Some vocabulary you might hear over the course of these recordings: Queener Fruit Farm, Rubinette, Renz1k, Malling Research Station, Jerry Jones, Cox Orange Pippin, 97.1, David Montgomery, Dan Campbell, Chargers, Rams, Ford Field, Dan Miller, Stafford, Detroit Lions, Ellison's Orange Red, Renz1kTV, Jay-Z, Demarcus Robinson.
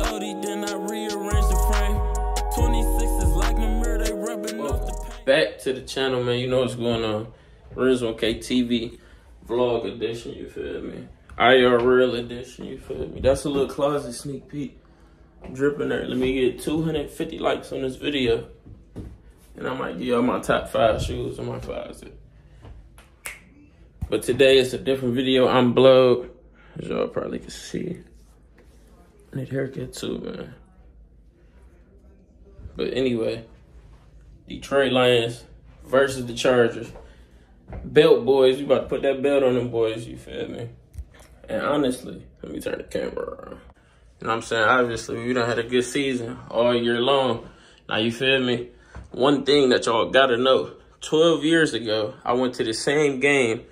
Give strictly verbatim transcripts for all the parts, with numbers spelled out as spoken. L D, then I rearrange the frame. twenty-six is like the mirror, they rubbing off the paint. Back to the channel, man. You know what's going on. Renz one K T V vlog edition, you feel me? I R L edition, you feel me? That's a little closet sneak peek. Dripping there. Let me get two hundred fifty likes on this video, and I might give y'all my top five shoes in my closet. But today it's a different video. I'm blowed, as y'all probably can see. I need a haircut too, man. But anyway, Detroit Lions versus the Chargers. Belt boys, you about to put that belt on them boys, you feel me? And honestly, let me turn the camera around. You know what I'm saying? Obviously, we done had a good season all year long. Now, you feel me? One thing that y'all gotta know, twelve years ago, I went to the same game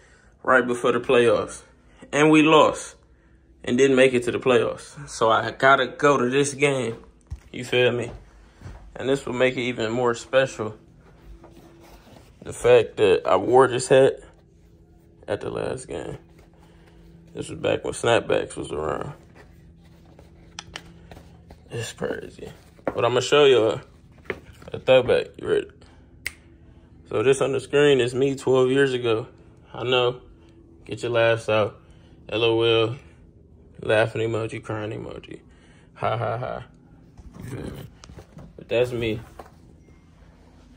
right before the playoffs. And we lost and didn't make it to the playoffs. So I gotta go to this game. You feel me? And this will make it even more special. The fact that I wore this hat at the last game. This was back when snapbacks was around. It's crazy. But I'm gonna show y'all a throwback. You ready? So this on the screen is me twelve years ago. I know. Get your laughs out. LOL. Laughing emoji, crying emoji. Ha ha ha. You feel me? But that's me.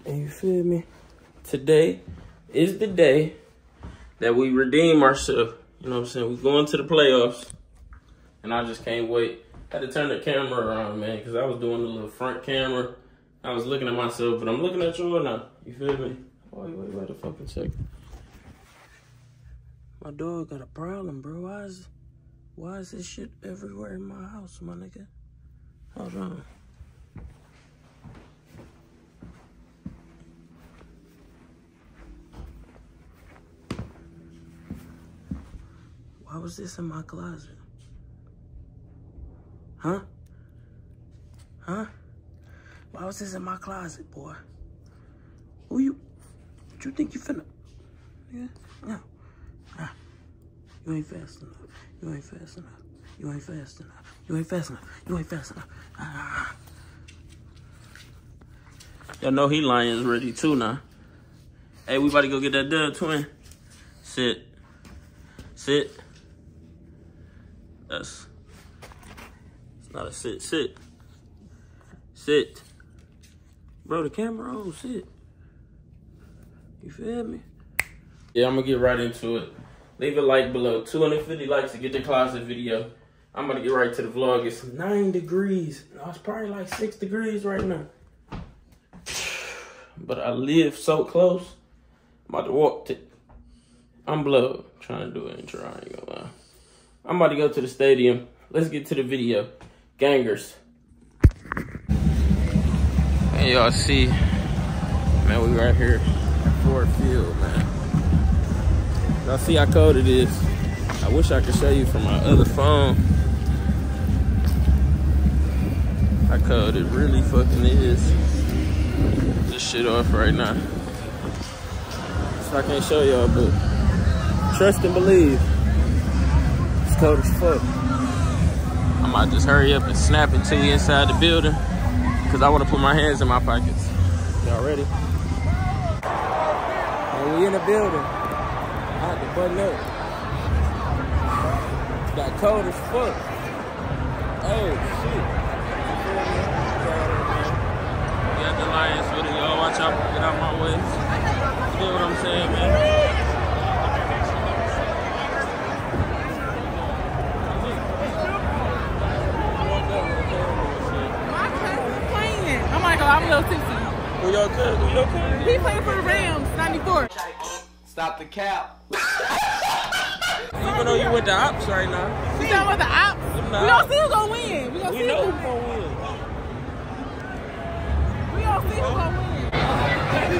And you feel me? Today is the day that we redeem ourselves. You know what I'm saying? We're going to the playoffs. And I just can't wait. I had to turn the camera around, man, because I was doing the little front camera. I was looking at myself, but I'm looking at you now. You feel me? Oh, wait, wait, wait a fucking second. My dog got a problem, bro. Why is, why is this shit everywhere in my house, my nigga? Hold on. Why was this in my closet? Huh? Huh? Why was this in my closet, boy? Who you? What you think you finna? Yeah. No. Nah. You ain't fast enough. You ain't fast enough. You ain't fast enough. You ain't fast enough. You ain't fast enough. Ah. Y'all know he Lions ready too now. Hey, we about to go get that dub, twin. Sit. Sit. That's. Not a sit, sit, sit. Bro, the camera on, sit. You feel me? Yeah, I'm gonna get right into it. Leave a like below, two hundred fifty likes to get the closet video. I'm gonna get right to the vlog. It's nine degrees. No, it's probably like six degrees right now. But I live so close. I'm about to walk to, I'm blowed. I'm trying to do an intro, I ain't gonna lie. I'm about to go to the stadium. Let's get to the video. Gangers. And y'all see, man, we right here at Ford Field, man. Y'all see how cold it is. I wish I could show you from my other phone how cold it really fucking is. This shit off right now. So I can't show y'all, but trust and believe. It's cold as fuck. I might just hurry up and snap it to you inside the building because I want to put my hands in my pockets. Y'all ready? And we in the building. I had to button up. Got cold as fuck. Oh, shit. We got the Lions with it, y'all. Watch out. Get out my way. You know what I'm saying, man? I'm a little tipsy. Who y'all could? Who y'all could? He played for the Rams, ninety-four. Stop the cap. Even though you with the ops right now. We talking about the ops? Nah. We don't see who's gonna win. We, gonna we see know who's gonna win. We don't see who's gonna win.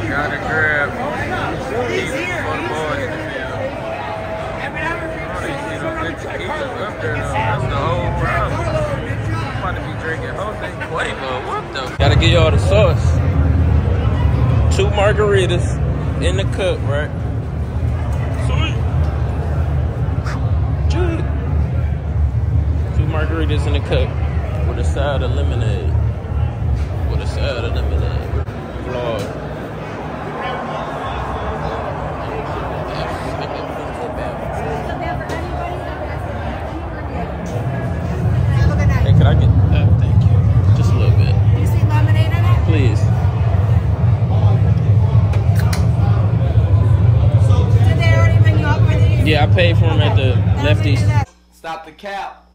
Gotta grab. He's here. He's here. That's the whole problem. I'm about to be drinking whole thing. Wait, bro, what the? Gotta get y'all the sauce. Two margaritas in the cup, right? Sweet. Two margaritas in the cup with with a side of lemonade. With a side of lemonade. Flawed. Yeah, I paid for him at the lefties. Stop the cap.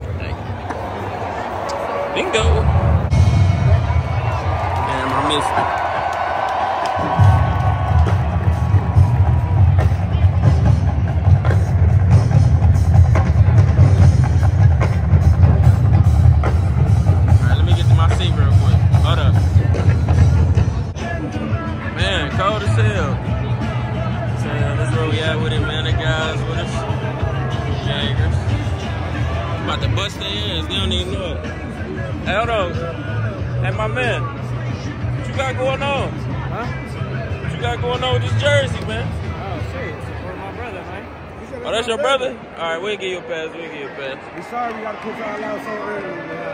Bingo. Damn, I missed it. All right, let me get to my seat real quick. Hold up. Man, cold as hell. So, that's where we at with it, man. That guy's with us. Jaggers. About to bust their ass. They don't even know it. Hey, hold on. Hey, my man. What you got going on? Huh? What you got going on with this jersey, man? Oh, shit. For my brother, man. Oh, that's your brother? brother? All right, we'll give you a pass. We'll give you a pass. We're sorry we got to put y'all out so early, man.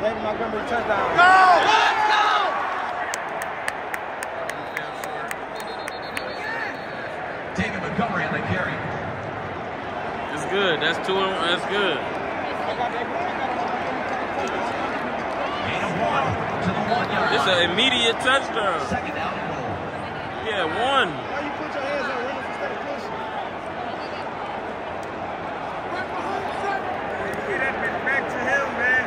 David Montgomery touchdown. Go! Let's go! David Montgomery on the carry. That's good. That's two and one. That's good. Gain of one to the one yard. It's an immediate touchdown. Second down and goal. Yeah, one. Why you put your hands on Renz instead of pushing? Get that bitch back to him, man.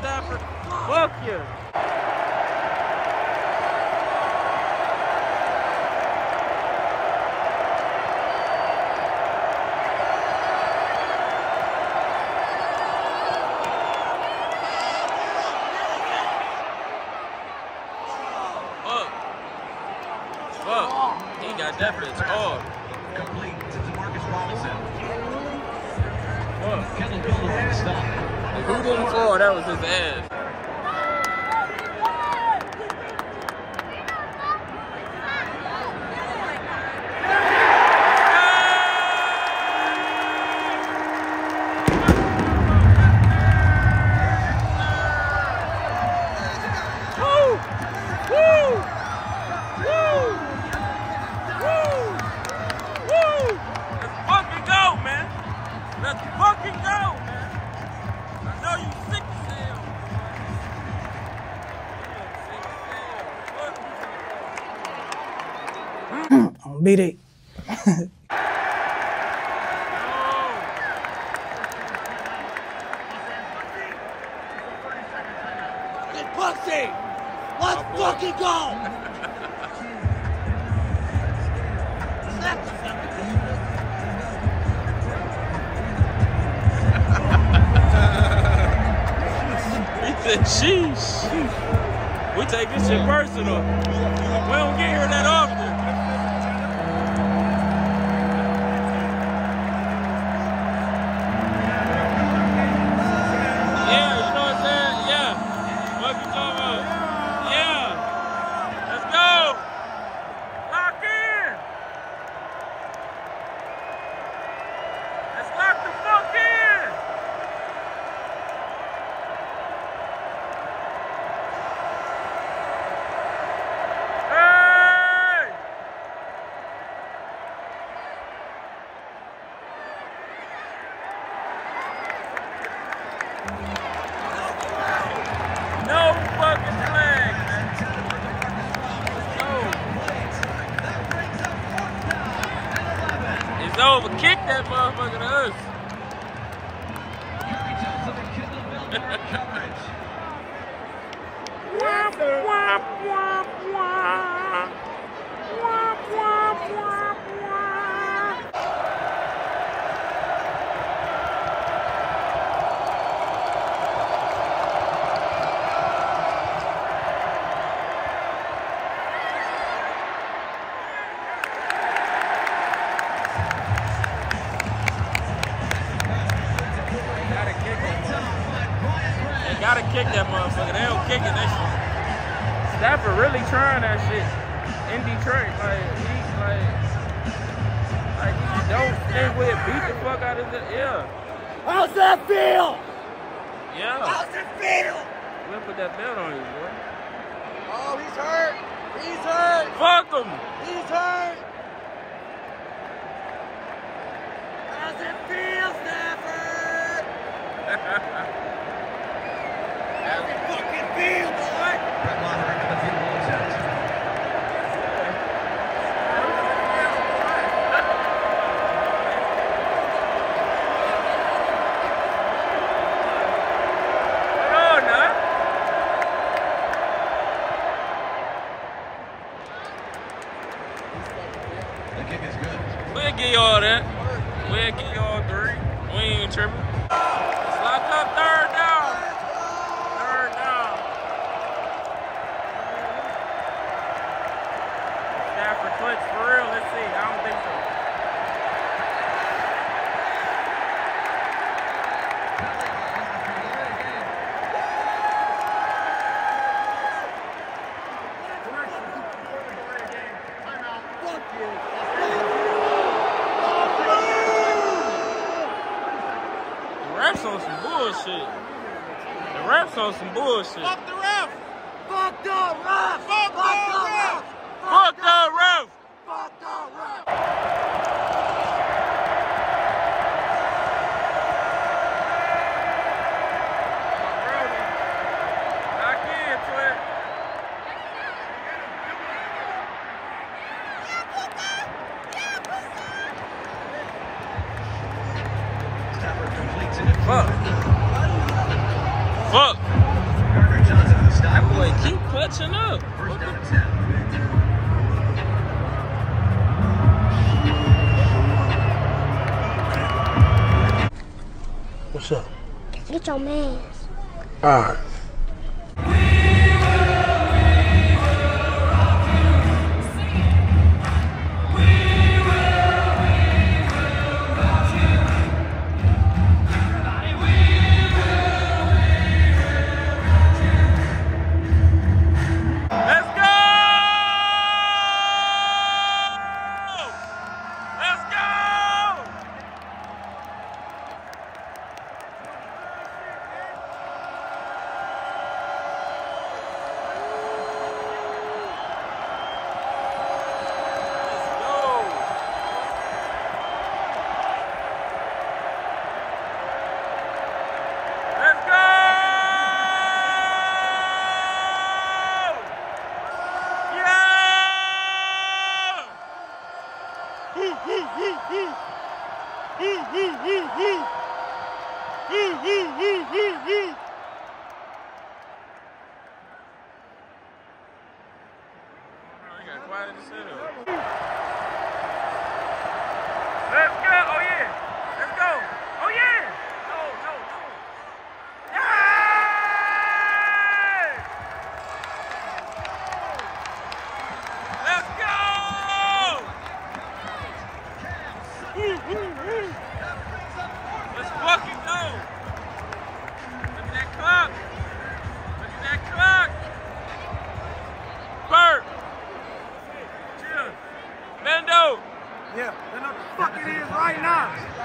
Stafford. Fuck you. Fuck. Fuck. He ain't got that for his card. Complete to Demarcus Robinson. Fuck. Kellen Bill is on the stop. If he didn't fall, that was his ass. Beat it. Get pussy! Let's oh, fucking go! He said, sheesh. We take this shit personal. We don't get here that often. Over, kick that motherfucker to us. Womp, womp, womp, womp. Womp, womp, womp, gotta kick that motherfucker. They don't kick it. That shit. Stafford really trying that shit in Detroit. Like he, like, like he don't think with it. Beat the fuck out of the yeah. How's that feel? Yeah. How's it feel? We'll put that belt on you, boy. Oh, he's hurt. He's hurt. Fuck him. He's hurt. How's it feel, Stafford? We'll give you all that. We'll give you all three. We ain't even tripping. It's locked up, third down. Third down. Stafford clicks for real. Let's see. I don't think so. On some bullshit. The refs on some bullshit. Fuck the ref! Fuck the ref! Fuck the ref! Fuck the ref! Fuck the ref! Knock in, twin. Stafford completes it. Fuck. Fuck. anyway. Keep clutching up. First down ten. What's up? Get your mans. All right.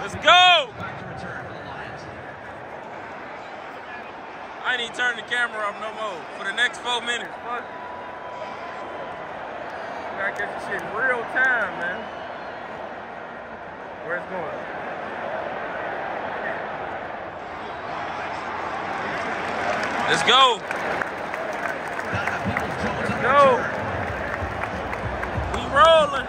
Let's go. Let's go. We rolling.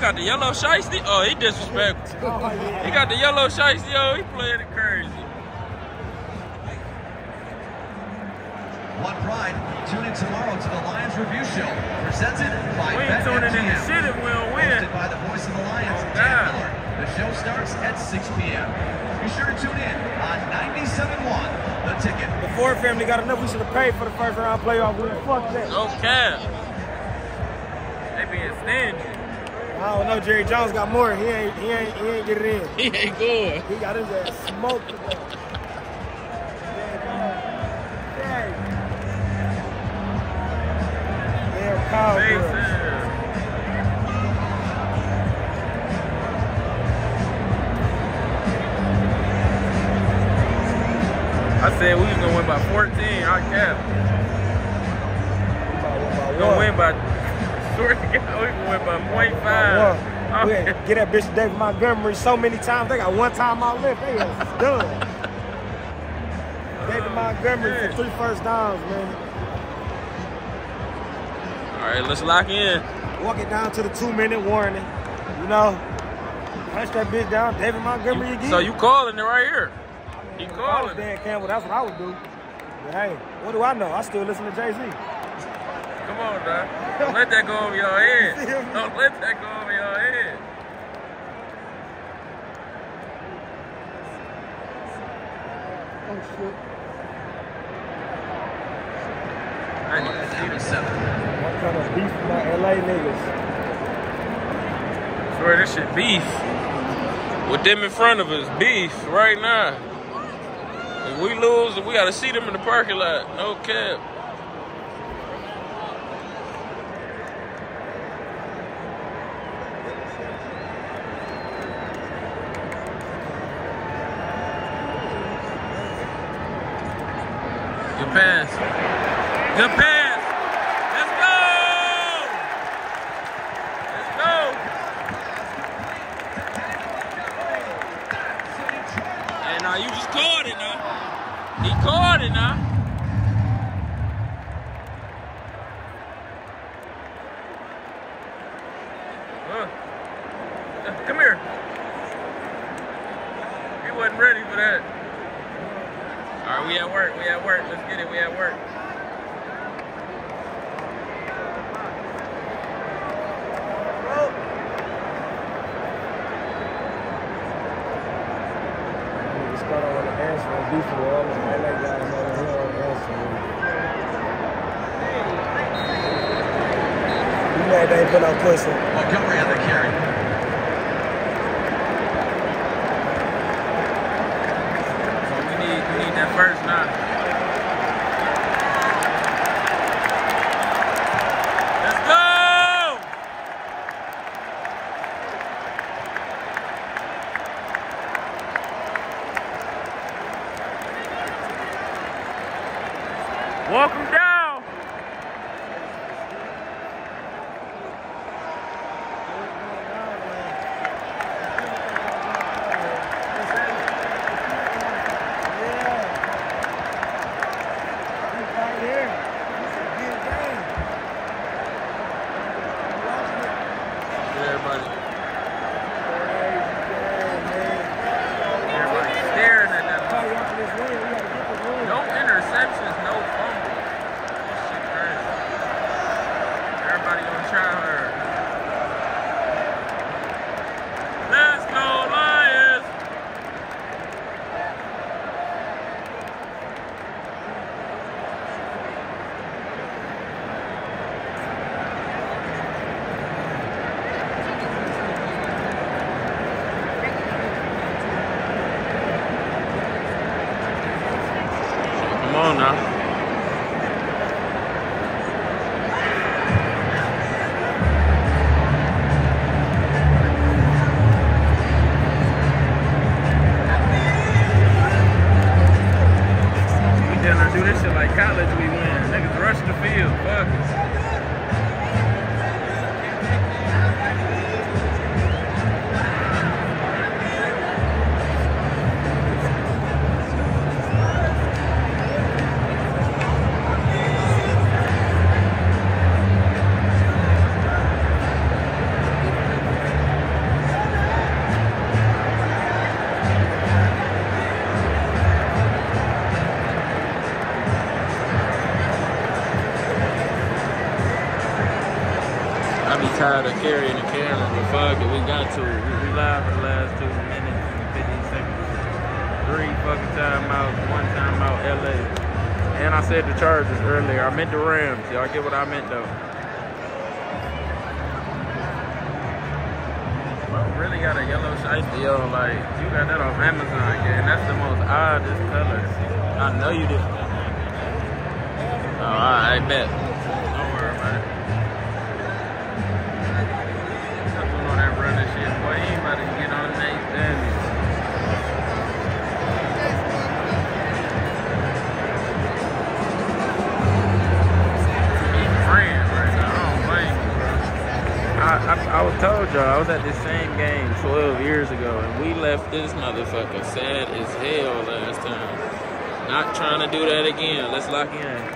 Got the yellow shiesty? Oh, he disrespectful. Oh, yeah. He got the yellow shiesty. Oh, he playing it crazy. One Pride. Tune in tomorrow to the Lions Review Show. Presented by we ain't tuning in to shit if we don't win. Hosted by the voice of the Lions, oh, Dan Miller. The show starts at six p m Be sure to tune in on ninety-seven point one, The Ticket. The Ford family got enough. We should have paid for the first round playoff. Win. Fuck that. No cap. They being stingy. I don't know, Jerry Jones got more. He ain't he ain't he ain't get it in. He ain't good. He got his ass smoked. Dang. Dang. Damn Cowboys. I said we was gonna win by fourteen, I cap. We gonna win by we went by point five. Oh, yeah. Get that bitch to David Montgomery so many times. They got one time out left. They was done. David Montgomery oh, for three first downs, man. All right, let's lock in. Walk it down to the two-minute warning. You know, punch that bitch down. David Montgomery you, again. So you calling it right here. I mean, he calling. Dan Campbell, that's what I would do. But hey, what do I know? I still listen to Jay-Z. Come on, dog. Don't let that go over your head. Don't let that go over your head. Oh, shit. I need to see the seven. I'm trying to beef my L A niggas. I swear, this shit beef. With them in front of us, beef right now. If we lose, we got to see them in the parking lot. No cap. Good pass. Good pass. Let's go. Let's go. Hey, now you just caught it now. He caught it now. Uh, come here. He wasn't ready for that. All right, we at work, we at work, let's get it, we at work. You might ain't put out pussy. Montgomery had the carry. First knock. Let's go! Walk him down! Tired of carrying the camera, the fuck it, we got to it. We live for the last two minutes and fifteen seconds. Three fucking timeouts, one timeout L A. And I said the Chargers earlier. I meant the Rams. Y'all get what I meant though. Bro, really got a yellow shiesty, yo. Like, you got that off Amazon again. That's the most oddest color. I know you did. Oh, I, I bet. Don't worry about it. I was told y'all, I was at this same game twelve years ago, and we left this motherfucker sad as hell last time. Not trying to do that again. Let's lock in.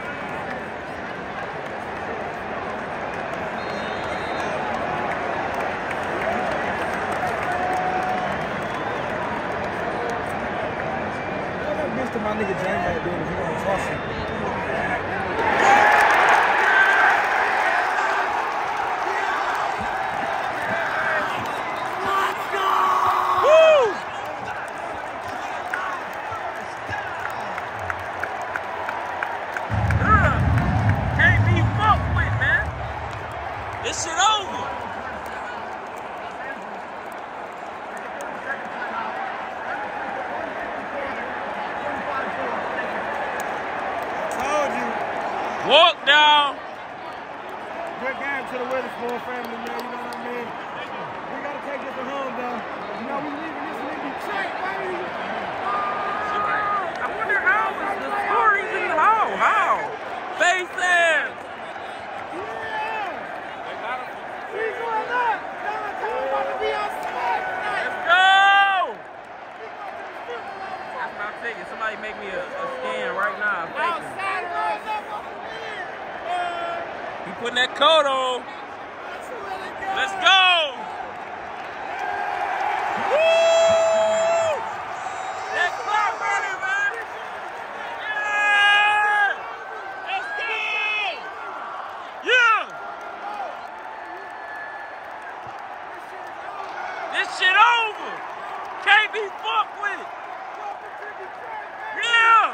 y'all. Good game to the Witherspoon family, man. You know what I mean? We got to take this at home, though. You know, we leaving this in Detroit, baby. I wonder how the score is in the hole. How? Faces. Yeah. We going up. We're about to be on spot tonight. Let's go. That's what I'm thinking. Somebody make me a, a scan right now. I'm You putting that coat on. Let's go. Woo! That clock running, man. Yeah! Let's go. Yeah. This shit over. Can't be fucked with it. Yeah.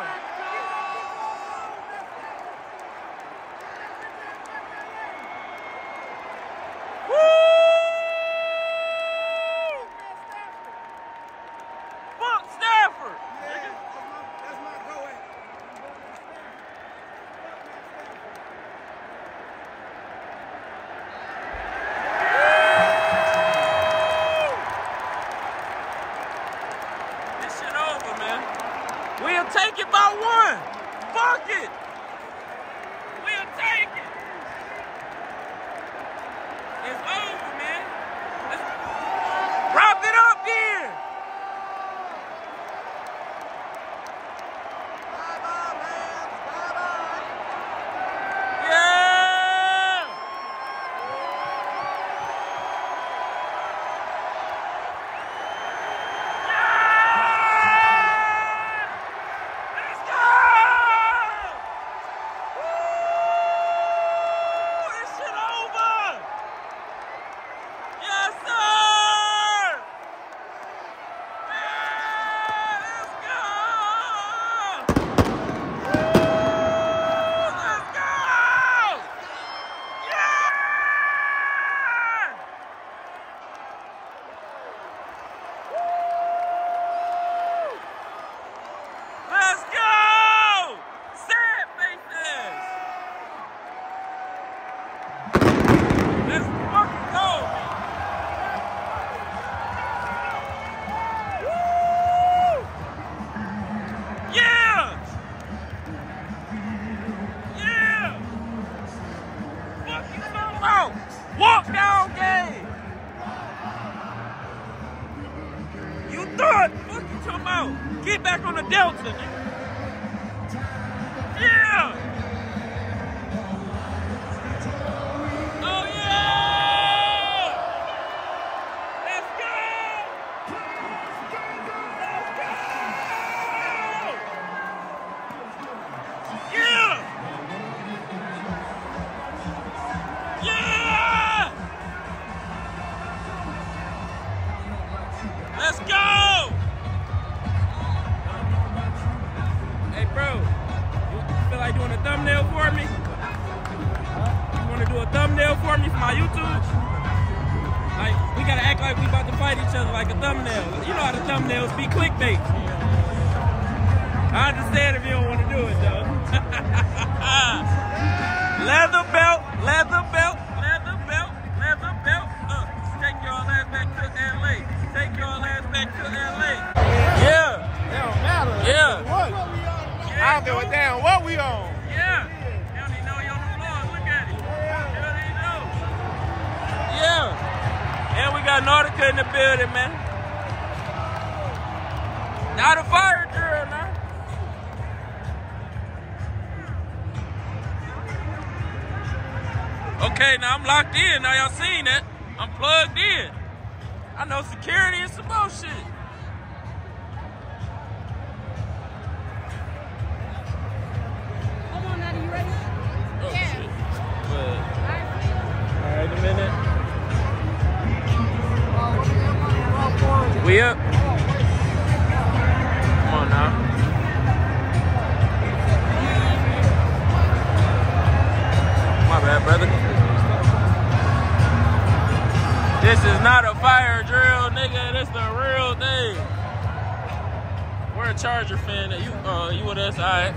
Charger fan, that you uh you with us, all right.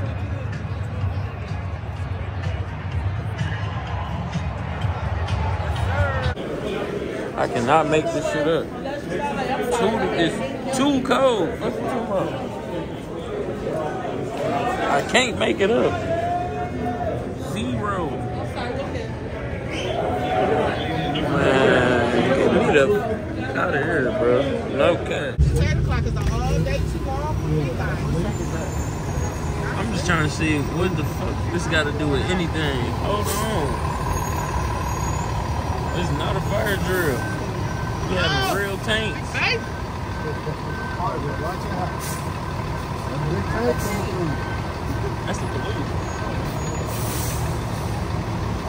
I cannot make this shit up. Too, it's too cold. What's too much? I can't make it up. Zero. Man, get me the out of here, bro. No cap. ten o'clock is a all day too long for me, guys. I'm just trying to see what the fuck this got to do with anything. Hold on. It's not a fire drill. We have no. Real tanks. Hey. That's the police.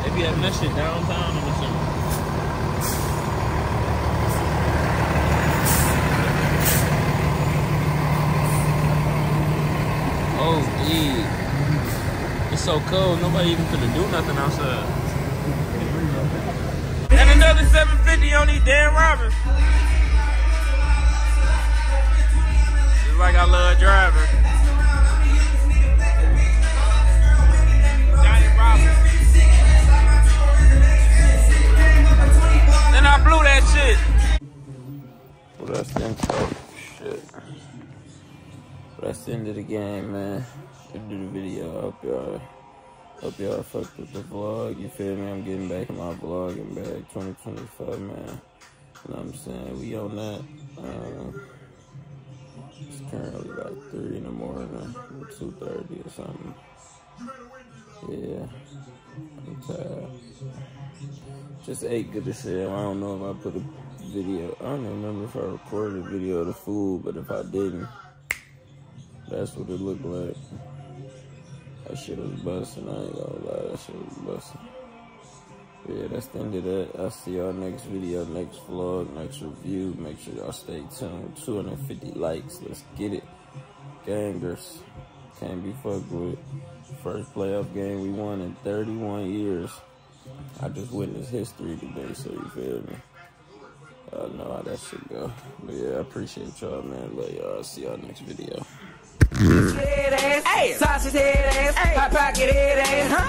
They be having that shit downtown or something. Oh, yeah. It's so cold. Nobody even could do nothing outside. Another seven fifty on these Dan Robbins. Just like I love driving. Johnny Robbins. Then I blew that shit. Well, that's the end. Oh, shit. That's the end of the game, man. Gonna do the video. I hope y'all. Hope y'all fucked with the vlog, you feel me? I'm getting back in my vlogging bag, twenty twenty-five, man. You know what I'm saying? We on that. Um, it's currently about three in the morning, two thirty or something. Yeah. I'm tired. Just ate good as hell. I don't know if I put a video. I don't remember if I recorded a video of the food, but if I didn't, that's what it looked like. That shit was busting, I ain't gonna lie, that shit was busting. Yeah, that's the end of that. I'll see y'all next video, next vlog, next review. Make sure y'all stay tuned. two hundred fifty likes, let's get it. Gangers, can't be fucked with. First playoff game we won in thirty-one years. I just witnessed history today, so you feel me? I know how that shit go. But yeah, I appreciate y'all, man. Love y'all. I'll see y'all next video. Sausage head ass, hot pocket head ass, huh?